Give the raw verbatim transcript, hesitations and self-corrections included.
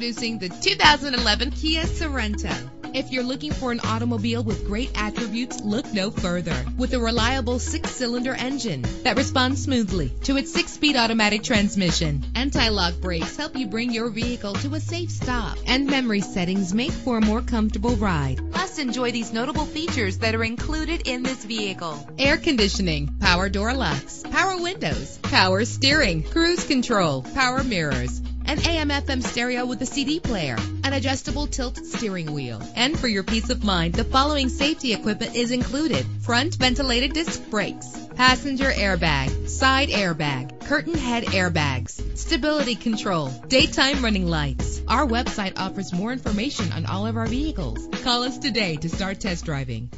Introducing the two thousand eleven Kia Sorento. If you're looking for an automobile with great attributes, look no further. With a reliable six-cylinder engine that responds smoothly to its six-speed automatic transmission, anti-lock brakes help you bring your vehicle to a safe stop, and memory settings make for a more comfortable ride. Plus, enjoy these notable features that are included in this vehicle: air conditioning, power door locks, power windows, power steering, cruise control, power mirrors, an A M F M stereo with a C D player, an adjustable tilt steering wheel. And for your peace of mind, the following safety equipment is included: front ventilated disc brakes, passenger airbag, side airbag, curtain head airbags, stability control, daytime running lights. Our website offers more information on all of our vehicles. Call us today to start test driving.